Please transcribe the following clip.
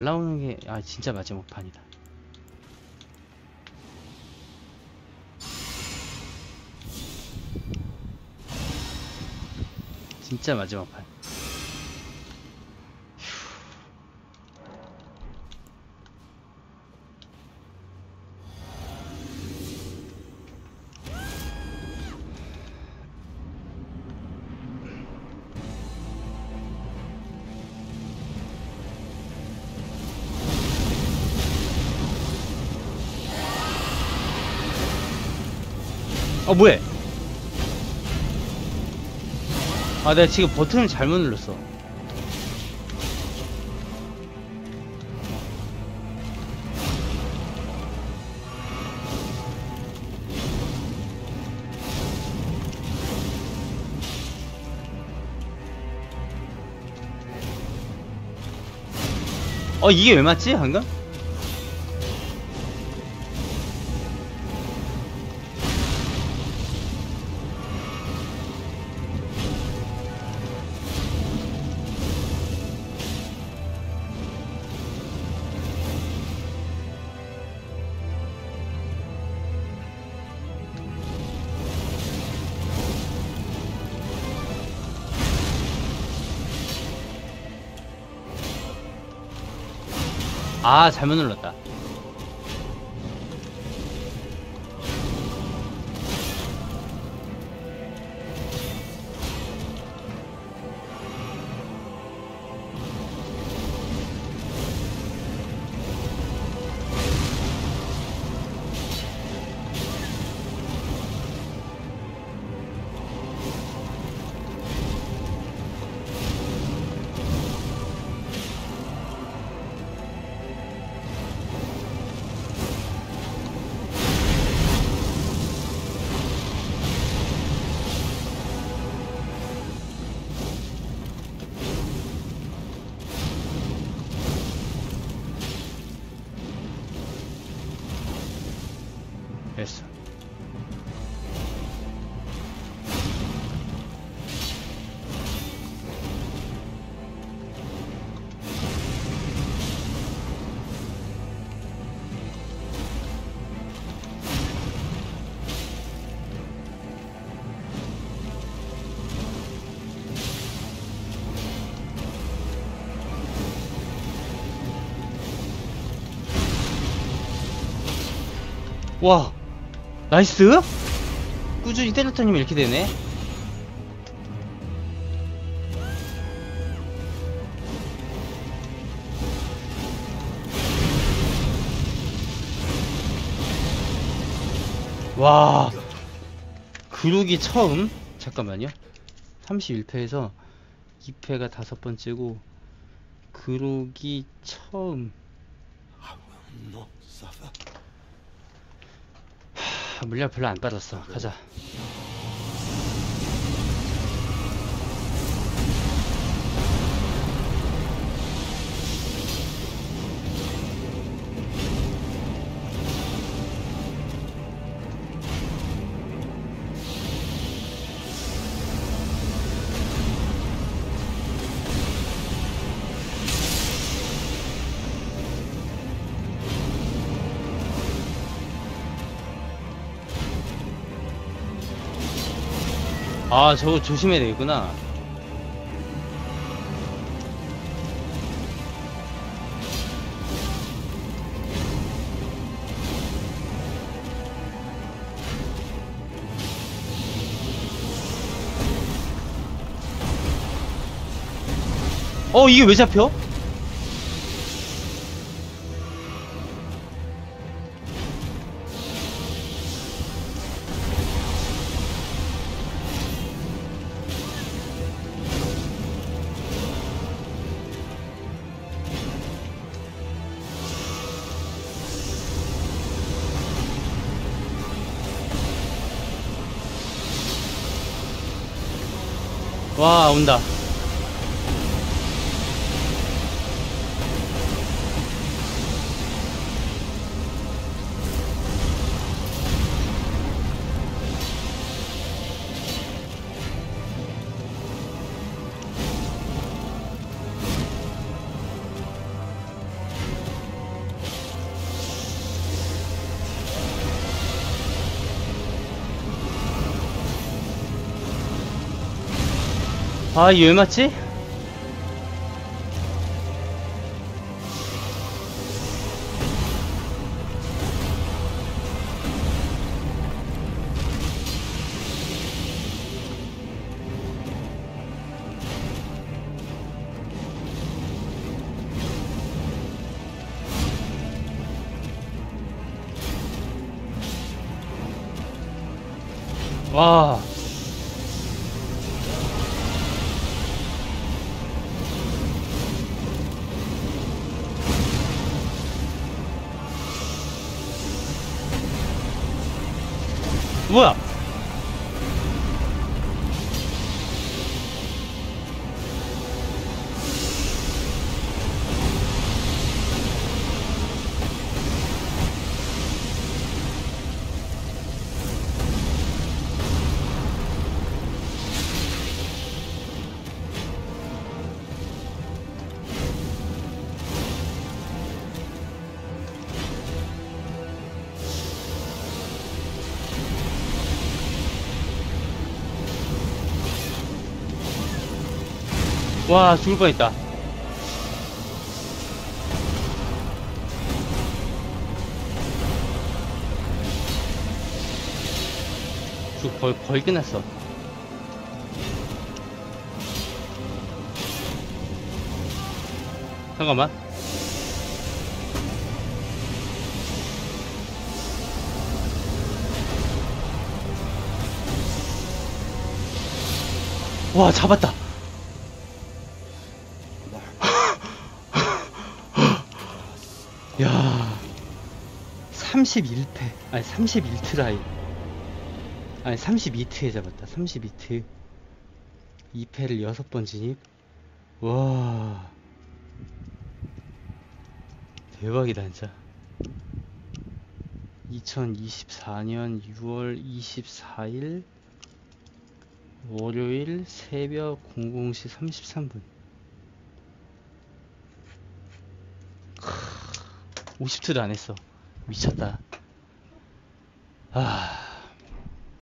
올라오는 게, 아, 진짜 마지막 판이다. 진짜 마지막 판. 뭐해? 아, 내가 지금 버튼을 잘못 눌렀어. 이게 왜 맞지? 방금? 아, 잘못 눌렀다. 됐어. 와, 나이스? 꾸준히 때렸더니 이렇게 되네. 와, 그룹이 처음? 잠깐만요. 31패에서 2패가 5번째고 그룹이 처음. 물량 별로 안 빠졌어. 가자. 아, 저거 조심해야 되겠구나. 이게 왜 잡혀? 와, 온다. 아, 이게 얼마지? 와. 뭐야? 와, 죽을 뻔했다. 죽 거의 끝났어. 잠깐만. 와, 잡았다. 야, 31패 아니 31트라이 아니 32트에 잡았다. 32트 2패를 6번 진입. 와, 대박이다 진짜. 2024년 6월 24일 월요일 새벽 00시 33분 50트도 안했어. 미쳤다. 아...